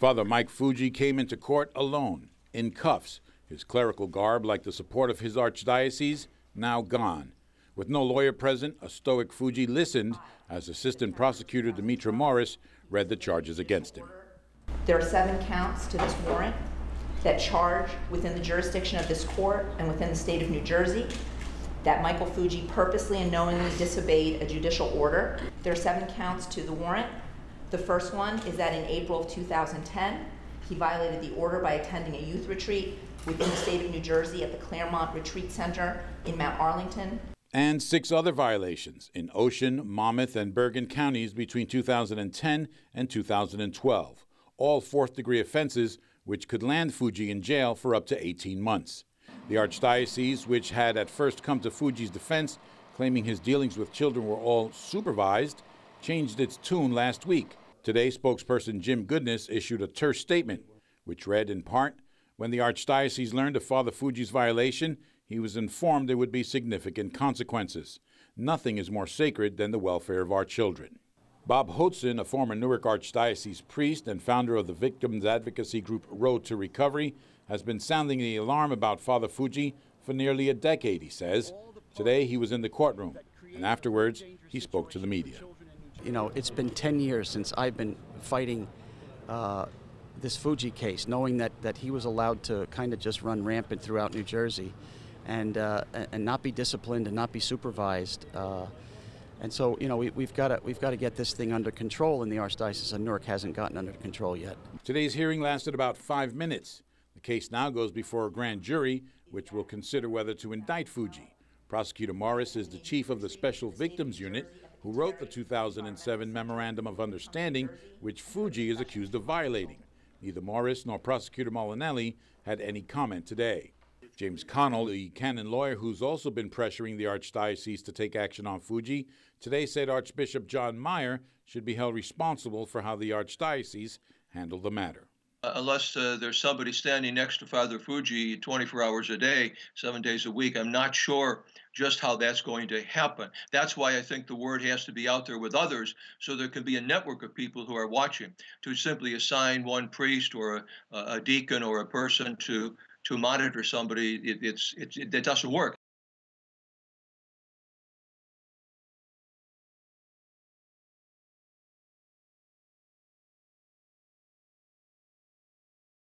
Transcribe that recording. Father Mike Fugee came into court alone, in cuffs, his clerical garb like the support of his archdiocese, now gone. With no lawyer present, a stoic Fugee listened as Assistant Prosecutor Demetra Maurice read the charges against him. There are 7 counts to this warrant that charge within the jurisdiction of this court and within the state of New Jersey that Michael Fugee purposely and knowingly disobeyed a judicial order. There are 7 counts to the warrant. The first one is that in April of 2010, he violated the order by attending a youth retreat within the state of New Jersey at the Claremont Retreat Center in Mount Arlington. And 6 other violations in Ocean, Monmouth, and Bergen counties between 2010 and 2012, all fourth-degree offenses which could land Fugee in jail for up to 18 months. The archdiocese, which had at first come to Fugee's defense, claiming his dealings with children were all supervised, changed its tune last week. Today, spokesperson Jim Goodness issued a terse statement, which read in part, "When the archdiocese learned of Father Fugee's violation, he was informed there would be significant consequences. Nothing is more sacred than the welfare of our children." Bob Hoatson, a former Newark Archdiocese priest and founder of the victims advocacy group Road to Recovery, has been sounding the alarm about Father Fugee for nearly a decade, he says. Today he was in the courtroom, and afterwards he spoke to the media. You know, it's been 10 years since I've been fighting this Fugee case, knowing that he was allowed to kind of just run rampant throughout New Jersey. And not be disciplined and not be supervised, and so you know we've got to get this thing under control. And the Archdiocese of Newark hasn't gotten under control yet. Today's hearing lasted about 5 minutes. The case now goes before a grand jury, which will consider whether to indict Fugee. Prosecutor Maurice is the chief of the Special Victims Unit, who wrote the 2007 Memorandum of Understanding, which Fugee is accused of violating. Neither Maurice nor Prosecutor Molinelli had any comment today. James Connell, the canon lawyer who's also been pressuring the Archdiocese to take action on Fugee, today said Archbishop John Myers should be held responsible for how the Archdiocese handled the matter. Unless there's somebody standing next to Father Fugee 24 hours a day, 7 days a week, I'm not sure just how that's going to happen. That's why I think the word has to be out there with others, so there can be a network of people who are watching. To simply assign one priest or a deacon or a person to monitor somebody, it doesn't work.